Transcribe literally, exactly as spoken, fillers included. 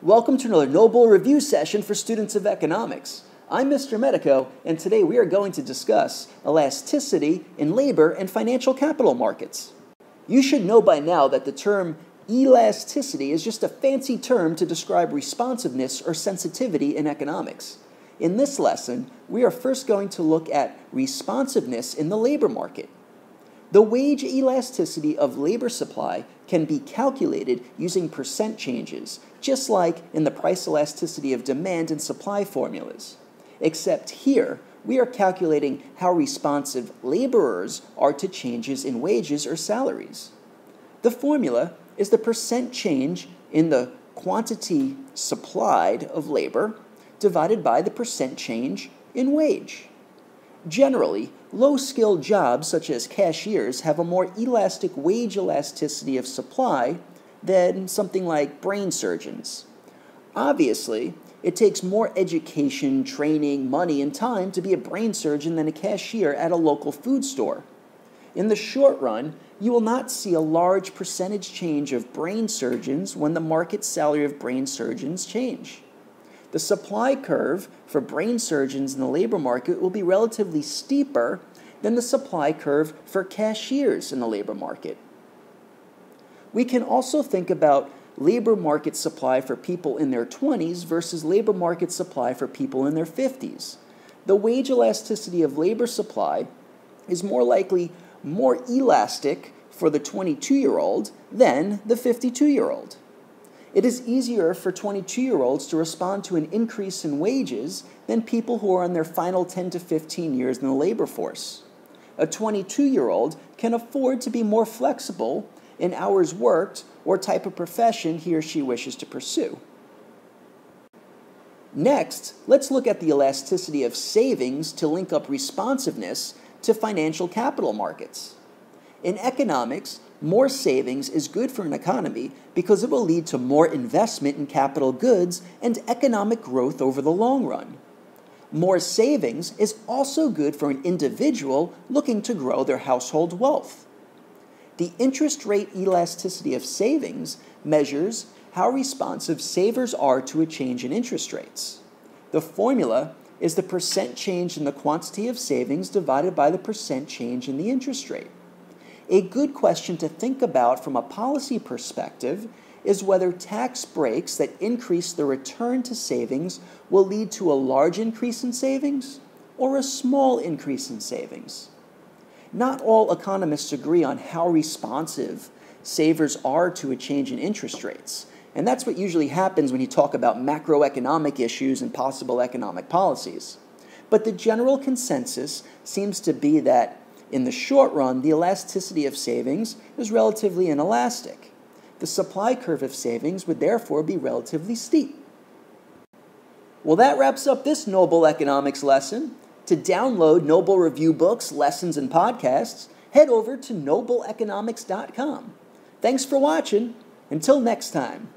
Welcome to another No Bull Review session for students of economics. I'm Mister Medico, and today we are going to discuss elasticity in labor and financial capital markets. You should know by now that the term elasticity is just a fancy term to describe responsiveness or sensitivity in economics. In this lesson, we are first going to look at responsiveness in the labor market. The wage elasticity of labor supply can be calculated using percent changes, just like in the price elasticity of demand and supply formulas. Except here, we are calculating how responsive laborers are to changes in wages or salaries. The formula is the percent change in the quantity supplied of labor divided by the percent change in wage. Generally, low-skilled jobs such as cashiers have a more elastic wage elasticity of supply than something like brain surgeons. Obviously, it takes more education, training, money, and time to be a brain surgeon than a cashier at a local food store. In the short run, you will not see a large percentage change of brain surgeons when the market salary of brain surgeons change. The supply curve for brain surgeons in the labor market will be relatively steeper than the supply curve for cashiers in the labor market. We can also think about labor market supply for people in their twenties versus labor market supply for people in their fifties. The wage elasticity of labor supply is more likely more elastic for the twenty-two-year-old than the fifty-two-year-old. It is easier for twenty-two-year-olds to respond to an increase in wages than people who are in their final ten to fifteen years in the labor force. A twenty-two-year-old can afford to be more flexible in hours worked or type of profession he or she wishes to pursue. Next, let's look at the elasticity of savings to link up responsiveness to financial capital markets. In economics, more savings is good for an economy because it will lead to more investment in capital goods and economic growth over the long run. More savings is also good for an individual looking to grow their household wealth. The interest rate elasticity of savings measures how responsive savers are to a change in interest rates. The formula is the percent change in the quantity of savings divided by the percent change in the interest rate. A good question to think about from a policy perspective is whether tax breaks that increase the return to savings will lead to a large increase in savings or a small increase in savings. Not all economists agree on how responsive savers are to a change in interest rates, and that's what usually happens when you talk about macroeconomic issues and possible economic policies. But the general consensus seems to be that in the short run, the elasticity of savings is relatively inelastic. The supply curve of savings would therefore be relatively steep. Well, that wraps up this No Bull Economics lesson. To download No Bull Review books, lessons, and podcasts, head over to no bull economics dot com. Thanks for watching. Until next time.